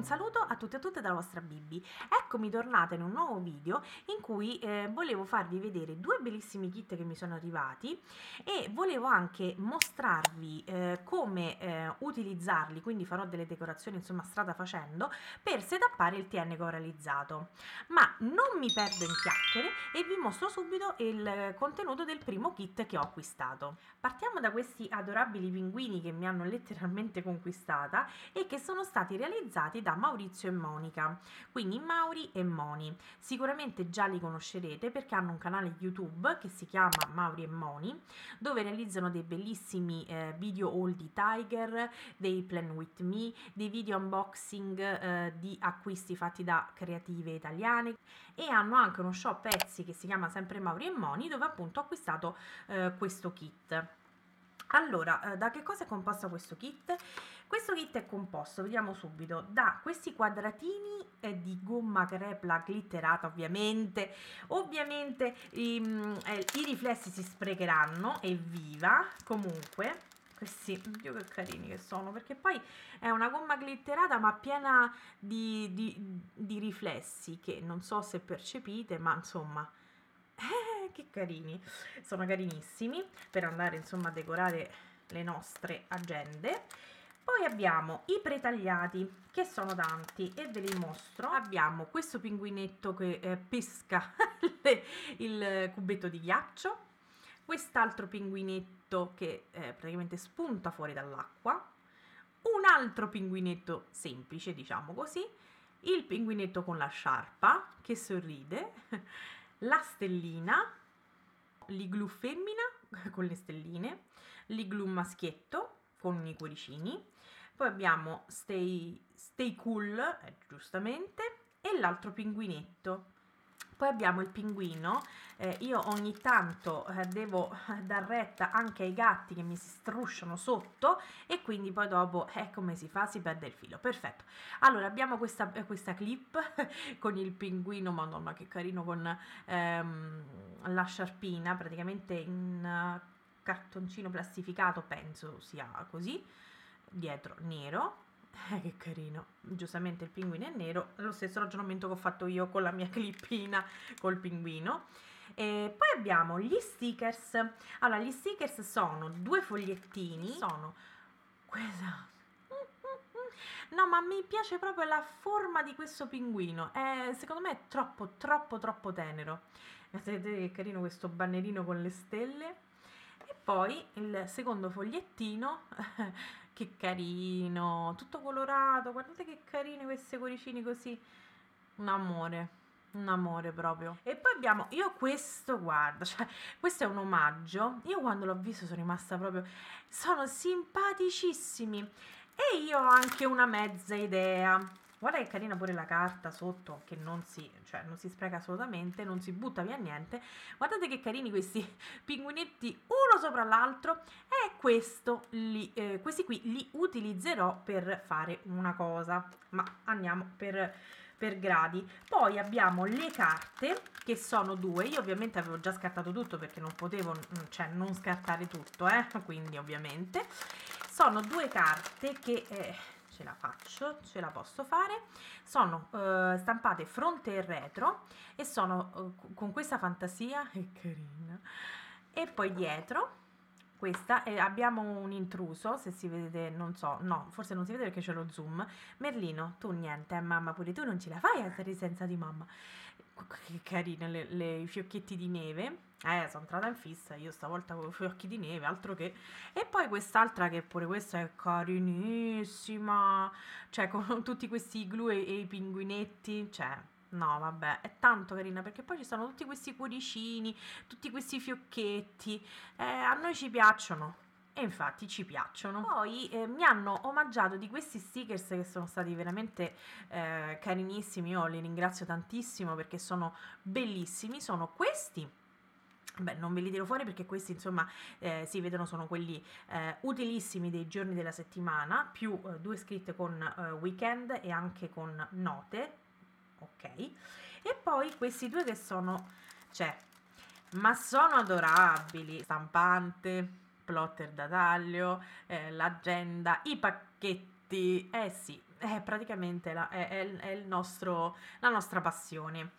Un saluto a tutti e a tutte dalla vostra Bibi. Eccomi tornata in un nuovo video in cui volevo farvi vedere due bellissimi kit che mi sono arrivati e volevo anche mostrarvi come utilizzarli, quindi farò delle decorazioni insomma strada facendo per setappare il TN che ho realizzato. Ma non mi perdo in chiacchiere e vi mostro subito il contenuto del primo kit che ho acquistato. Partiamo da questi adorabili pinguini che mi hanno letteralmente conquistata e che sono stati realizzati da Maurizio e Monica, quindi Mauri e Moni. Sicuramente già li conoscerete perché hanno un canale YouTube che si chiama Mauri e Moni, dove realizzano dei bellissimi video haul di Tiger, dei plan with me, dei video unboxing di acquisti fatti da creative italiane, e hanno anche uno shop Etsy che si chiama sempre Mauri e Moni, dove appunto ho acquistato questo kit. Allora, da che cosa è composto questo kit? Questo kit è composto, vediamo subito, da questi quadratini di gomma crepla glitterata, ovviamente i riflessi si sprecheranno, evviva, comunque. Questi, oddio che carini che sono, perché poi è una gomma glitterata ma piena di riflessi che non so se percepite, ma insomma... che carini, sono carinissimi per andare insomma a decorare le nostre agende. Poi abbiamo i pretagliati che sono tanti e ve li mostro. Abbiamo questo pinguinetto che pesca il cubetto di ghiaccio, quest'altro pinguinetto che praticamente spunta fuori dall'acqua, un altro pinguinetto semplice diciamo così, il pinguinetto con la sciarpa che sorride, la stellina, l'iglu femmina con le stelline, l'iglu maschietto con i cuoricini, poi abbiamo stay cool, giustamente, e l'altro pinguinetto. Poi abbiamo il pinguino, io ogni tanto devo dar retta anche ai gatti che mi si strusciano sotto e quindi poi dopo, come si fa? Si perde il filo, perfetto. Allora abbiamo questa clip con il pinguino, madonna che carino, con la sciarpina, praticamente in cartoncino plastificato, penso sia così, dietro nero. Che carino, giustamente il pinguino è nero, lo stesso ragionamento che ho fatto io con la mia clippina col pinguino. E poi abbiamo gli stickers. Allora, gli stickers sono due fogliettini, sono questa... No, ma mi piace proprio la forma di questo pinguino, secondo me è troppo tenero. Vedete che carino questo bannerino con le stelle. E poi il secondo fogliettino, che carino, tutto colorato, guardate che carine questi cuoricini così, un amore proprio. E poi abbiamo, io questo, guarda, cioè, questo è un omaggio, io quando l'ho visto sono rimasta proprio, sono simpaticissimi, e io ho anche una mezza idea. Guarda che carina pure la carta sotto, che non si spreca assolutamente, non si butta via niente. Guardate che carini questi pinguinetti uno sopra l'altro. E questi qui li utilizzerò per fare una cosa, ma andiamo per gradi. Poi abbiamo le carte, che sono due. Io ovviamente avevo già scartato tutto perché non potevo, non scartare tutto, quindi ovviamente. Sono due carte che... ce la posso fare, sono stampate fronte e retro e sono con questa fantasia che carina, e poi dietro questa abbiamo un intruso, se si vede, non so, no, forse non si vede perché c'è lo zoom. Merlino, tu niente, mamma, pure tu non ce la fai a stare senza di mamma. Che carino, i fiocchetti di neve, sono entrata in fissa io stavolta con i fiocchi di neve, altro che. E poi quest'altra, che pure questa è carinissima, cioè con tutti questi igloo e i pinguinetti, no vabbè, è tanto carina, perché poi ci sono tutti questi cuoricini, tutti questi fiocchetti, a noi ci piacciono. E infatti ci piacciono. Poi mi hanno omaggiato di questi stickers che sono stati veramente carinissimi, io li ringrazio tantissimo perché sono bellissimi, sono questi. Beh, non ve li tiro fuori perché questi insomma si vedono, sono quelli utilissimi dei giorni della settimana, più due scritte con weekend e anche con note, ok. E poi questi due che sono, ma sono adorabili, stampante, plotter da taglio, l'agenda, i pacchetti, sì, praticamente la nostra passione.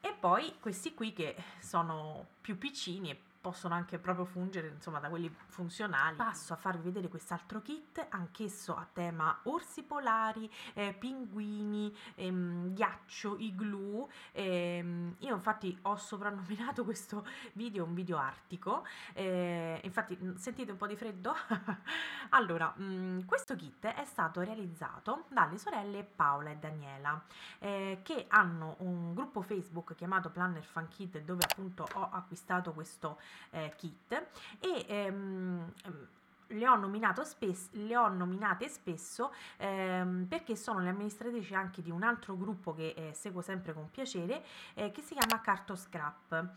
E poi questi qui che sono più piccini e possono anche proprio fungere, insomma, da quelli funzionali. Passo a farvi vedere quest'altro kit, anch'esso a tema orsi polari, pinguini, ghiaccio, igloo. Io infatti ho soprannominato questo video un video artico, infatti sentite un po' di freddo? Allora, questo kit è stato realizzato dalle sorelle Paola e Daniela, che hanno un gruppo Facebook chiamato Planner Fun Kit, dove appunto ho acquistato questo kit, e le ho nominate spesso perché sono le amministratrici anche di un altro gruppo che seguo sempre con piacere, che si chiama Carto Scrap,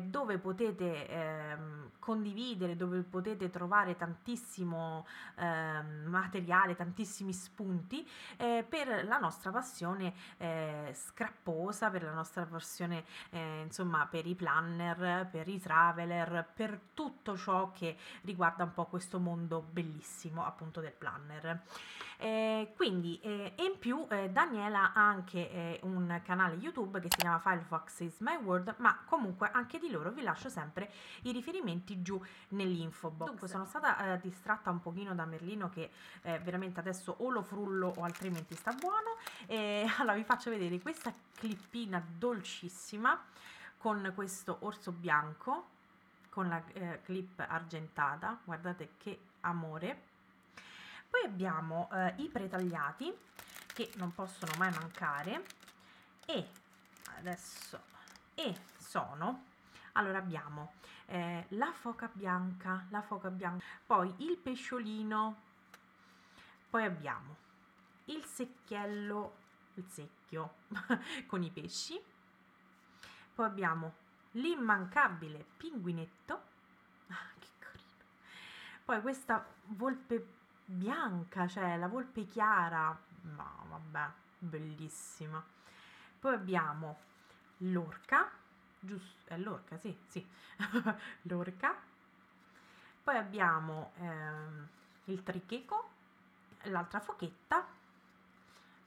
dove potete condividere, dove potete trovare tantissimo materiale, tantissimi spunti per la nostra passione scrapposa, per la nostra passione insomma, per i planner, per i traveler, per tutto ciò che riguarda un po' questo mondo bellissimo appunto del planner. Quindi e in più Daniela ha anche un canale YouTube che si chiama Firefox is my world, ma comunque anche di loro vi lascio sempre i riferimenti giù nell'info box. Dunque sono stata distratta un pochino da Merlino, che veramente adesso o lo frullo o altrimenti sta buono. Allora vi faccio vedere questa clippina dolcissima con questo orso bianco, con la clip argentata, guardate che amore. Poi abbiamo i pretagliati, che non possono mai mancare, e adesso allora abbiamo la foca bianca, poi il pesciolino, poi abbiamo il secchiello, il secchio con i pesci, poi abbiamo l'immancabile pinguinetto, che carino, poi questa volpe bianca, cioè la volpe chiara, ma vabbè, bellissima. Poi abbiamo l'orca, giusto, è l'orca, sì, l'orca. Poi abbiamo il tricheco, l'altra fochetta,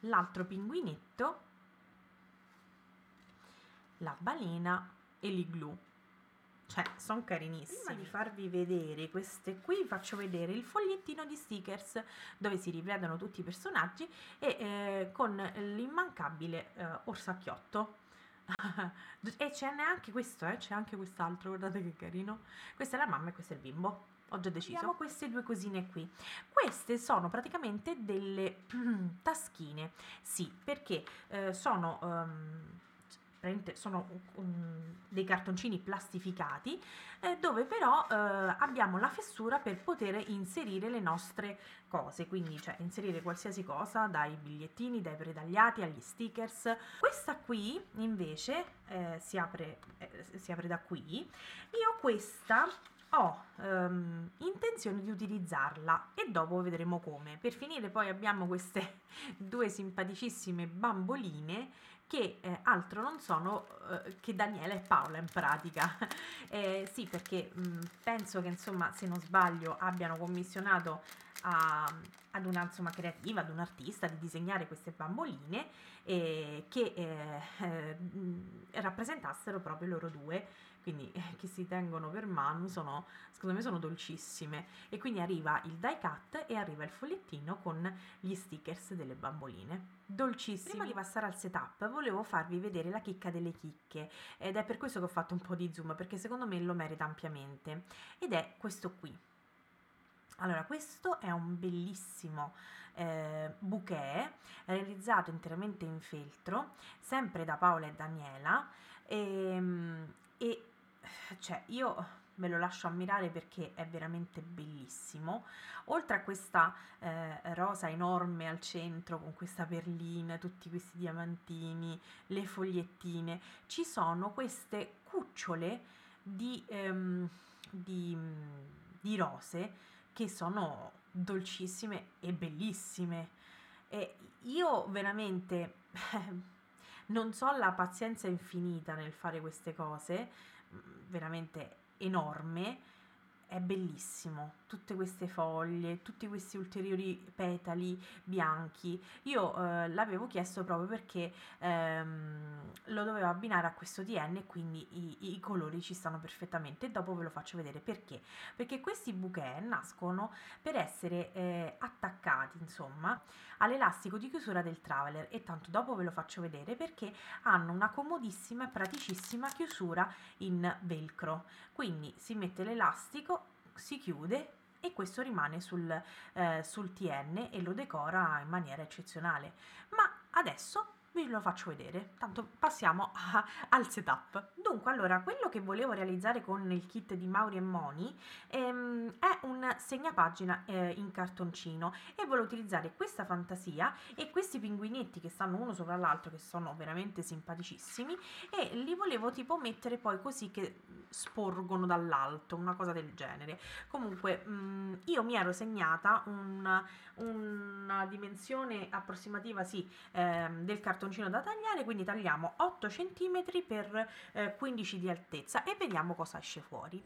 l'altro pinguinetto, la balena e l'igloo, cioè sono carinissimi. Prima di farvi vedere queste qui vi faccio vedere il fogliettino di stickers, dove si riprendono tutti i personaggi e con l'immancabile orsacchiotto. E c'è anche questo, c'è anche quest'altro, guardate che carino, questa è la mamma e questo è il bimbo. Ho già deciso. Abbiamo queste due cosine qui. Queste sono praticamente delle taschine, sì, perché sono dei cartoncini plastificati, dove però abbiamo la fessura per poter inserire le nostre cose, quindi cioè inserire qualsiasi cosa, dai bigliettini, dai pretagliati agli stickers. Questa qui invece si apre da qui. Io questa ho intenzione di utilizzarla e dopo vedremo come. Per finire poi abbiamo queste due simpaticissime bamboline che altro non sono che Daniela e Paola in pratica. Sì, perché penso che insomma, se non sbaglio, abbiano commissionato ad una insomma creativa, ad un artista, di disegnare queste bamboline che rappresentassero proprio loro due, quindi che si tengono per mano, secondo me sono dolcissime. E quindi arriva il die cut e arriva il fogliettino con gli stickers delle bamboline, dolcissimi. Prima di passare al setup volevo farvi vedere la chicca delle chicche, ed è per questo che ho fatto un po' di zoom, perché secondo me lo merita ampiamente, ed è questo qui. Allora, questo è un bellissimo bouquet realizzato interamente in feltro, sempre da Paola e Daniela, e cioè io ve lo lascio ammirare perché è veramente bellissimo. Oltre a questa rosa enorme al centro con questa perlina, tutti questi diamantini, le fogliettine, ci sono queste cucciole di rose che sono dolcissime e bellissime, e io veramente non so la pazienza infinita nel fare queste cose veramente enorme, è bellissimo, tutte queste foglie, tutti questi ulteriori petali bianchi. Io l'avevo chiesto proprio perché lo dovevo abbinare a questo TN e quindi i colori ci stanno perfettamente. Dopo ve lo faccio vedere perché. Perché questi bouquet nascono per essere attaccati, insomma, all'elastico di chiusura del Traveler, e tanto dopo ve lo faccio vedere perché hanno una comodissima e praticissima chiusura in velcro. Quindi si mette l'elastico, si chiude e questo rimane sul TN e lo decora in maniera eccezionale. Ma adesso ve lo faccio vedere, tanto passiamo al setup. Dunque, allora, quello che volevo realizzare con il kit di Mauri e Moni è un segnapagina in cartoncino, e volevo utilizzare questa fantasia e questi pinguinetti che stanno uno sopra l'altro, che sono veramente simpaticissimi, e li volevo tipo mettere poi così che sporgono dall'alto, una cosa del genere. Comunque io mi ero segnata una dimensione approssimativa, sì, del cartoncino da tagliare, quindi tagliamo 8 cm per 15 di altezza e vediamo cosa esce fuori.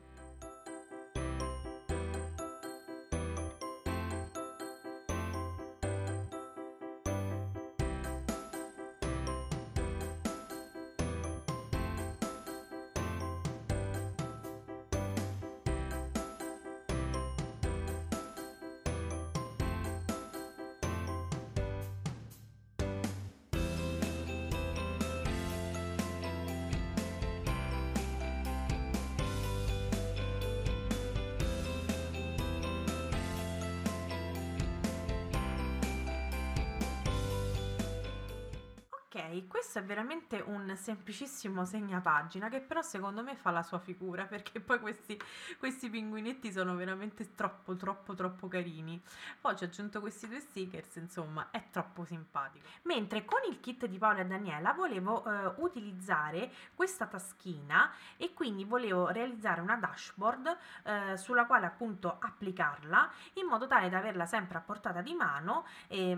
Questo è veramente un semplicissimo segnapagina che però secondo me fa la sua figura, perché poi questi pinguinetti sono veramente troppo carini. Poi ci ho aggiunto questi due stickers, insomma è troppo simpatico. Mentre con il kit di Paola e Daniela volevo utilizzare questa taschina, e quindi volevo realizzare una dashboard sulla quale appunto applicarla in modo tale da averla sempre a portata di mano e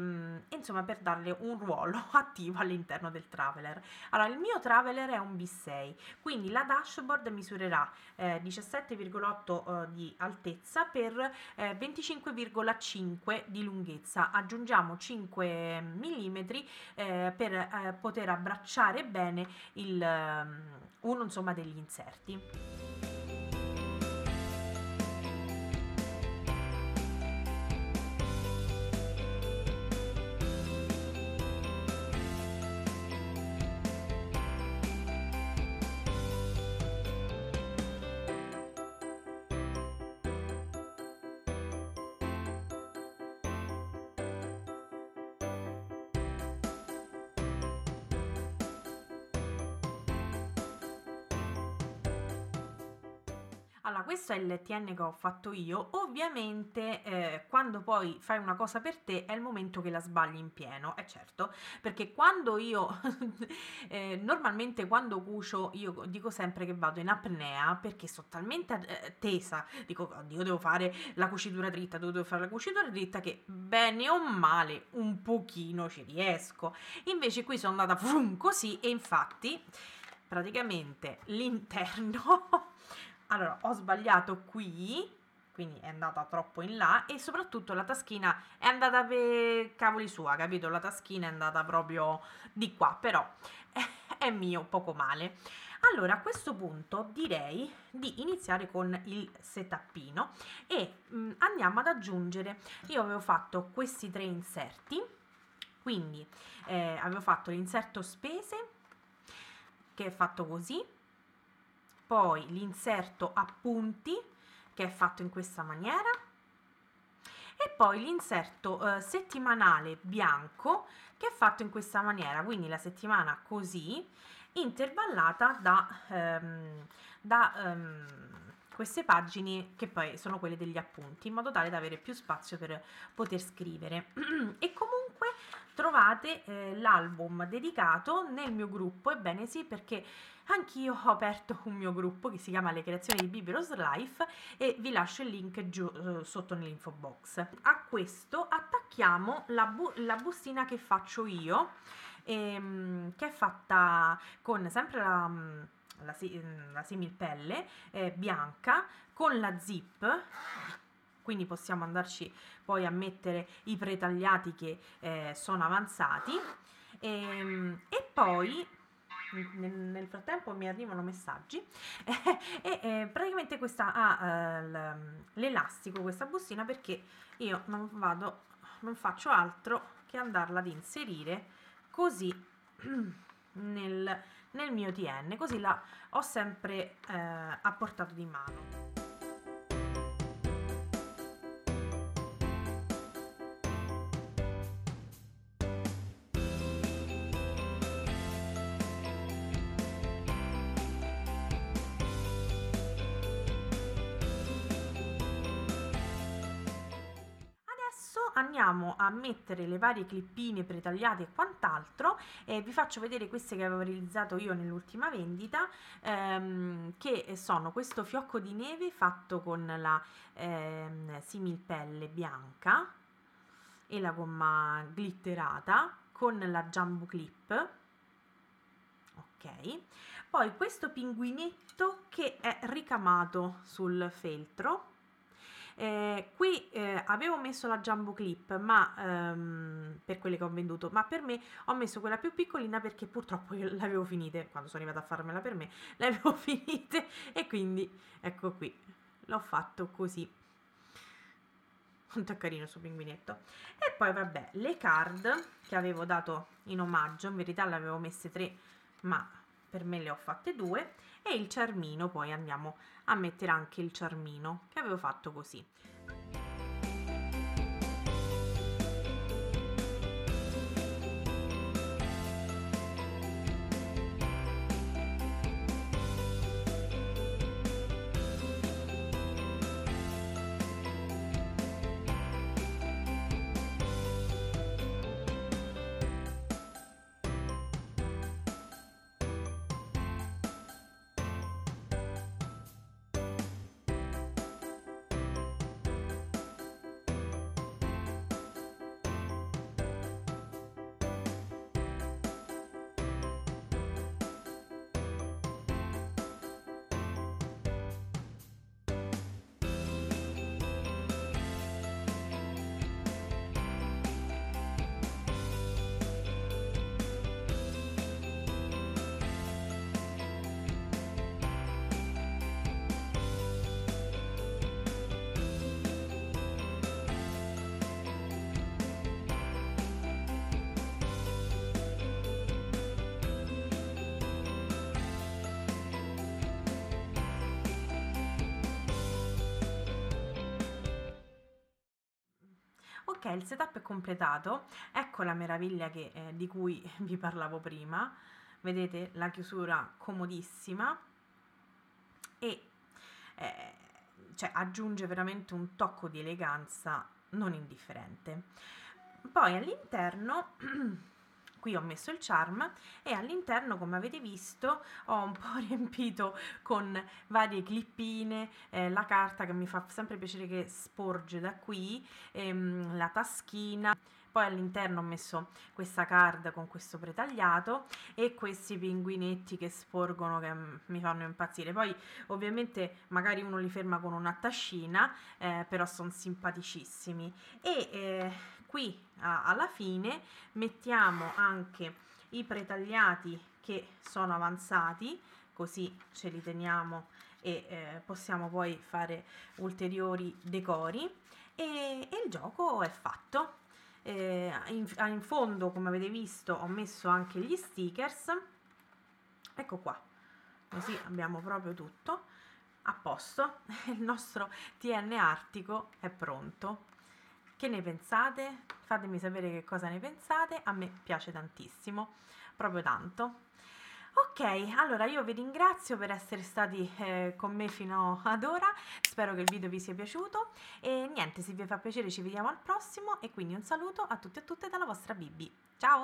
insomma per darle un ruolo attivo all'interno del Traveler. Allora, il mio Traveler è un B6, quindi la dashboard misurerà 17,8 di altezza per 25,5 di lunghezza. Aggiungiamo 5 mm per poter abbracciare bene uno insomma degli inserti. Allora, questo è il TN che ho fatto io. Ovviamente quando poi fai una cosa per te è il momento che la sbagli in pieno, è certo, perché quando io normalmente quando cucio io dico sempre che vado in apnea, perché sono talmente tesa, dico oddio, devo fare la cucitura dritta, che bene o male un pochino ci riesco. Invece qui sono andata frum, così, e infatti praticamente l'interno allora, ho sbagliato qui, quindi è andata troppo in là, e soprattutto la taschina è andata per cavoli sua, capito? La taschina è andata proprio di qua, però è mio, poco male. Allora, a questo punto direi di iniziare con il setupino e andiamo ad aggiungere. Io avevo fatto questi 3 inserti, quindi avevo fatto l'inserto spese, che è fatto così, poi l'inserto appunti, che è fatto in questa maniera, e poi l'inserto settimanale bianco, che è fatto in questa maniera, quindi la settimana così, intervallata da queste pagine che poi sono quelle degli appunti, in modo tale da avere più spazio per poter scrivere. E comunque trovate l'album dedicato nel mio gruppo, ebbene sì, perché anch'io ho aperto un mio gruppo che si chiama Le Creazioni di Bibero's Life, e vi lascio il link giù sotto nell'info box. A questo attacchiamo la bustina che faccio io, che è fatta con sempre la la similpelle bianca con la zip, quindi possiamo andarci poi a mettere i pretagliati che sono avanzati e poi nel frattempo mi arrivano messaggi e praticamente questa ha l'elastico, questa bustina, perché io non faccio altro che andarla ad inserire così nel mio TN, così la ho sempre a portata di mano. Andiamo a mettere le varie clippine pretagliate e quant'altro, vi faccio vedere queste che avevo realizzato io nell'ultima vendita, che sono questo fiocco di neve fatto con la similpelle bianca e la gomma glitterata con la jumbo clip, ok, poi questo pinguinetto che è ricamato sul feltro. Qui avevo messo la jumbo clip, ma per quelle che ho venduto, ma per me ho messo quella più piccolina perché purtroppo io le avevo finite quando sono arrivata a farmela per me, le avevo finite e quindi ecco qui, l'ho fatto così. Quanto è carino questo pinguinetto. E poi vabbè, le card che avevo dato in omaggio, in verità le avevo messe 3 ma per me le ho fatte 2, e il charmino, poi andiamo a mettere anche il charmino che avevo fatto così. Ok, il setup è completato, ecco la meraviglia di cui vi parlavo prima, vedete la chiusura comodissima e cioè, aggiunge veramente un tocco di eleganza non indifferente. Poi all'interno, qui ho messo il charm e all'interno, come avete visto, ho un po' riempito con varie clippine, la carta che mi fa sempre piacere che sporge da qui, la taschina, poi all'interno ho messo questa card con questo pretagliato e questi pinguinetti che sporgono che mi fanno impazzire. Poi ovviamente magari uno li ferma con una tascina, però sono simpaticissimi. E qui alla fine mettiamo anche i pretagliati che sono avanzati, così ce li teniamo e possiamo poi fare ulteriori decori e il gioco è fatto. In fondo, come avete visto, ho messo anche gli stickers, ecco qua, così abbiamo proprio tutto a posto. Il nostro TN artico è pronto. Che ne pensate? Fatemi sapere che cosa ne pensate, a me piace tantissimo, proprio tanto. Ok, allora io vi ringrazio per essere stati con me fino ad ora, spero che il video vi sia piaciuto e niente, se vi fa piacere ci vediamo al prossimo e quindi un saluto a tutti e a tutte dalla vostra Bibi, ciao!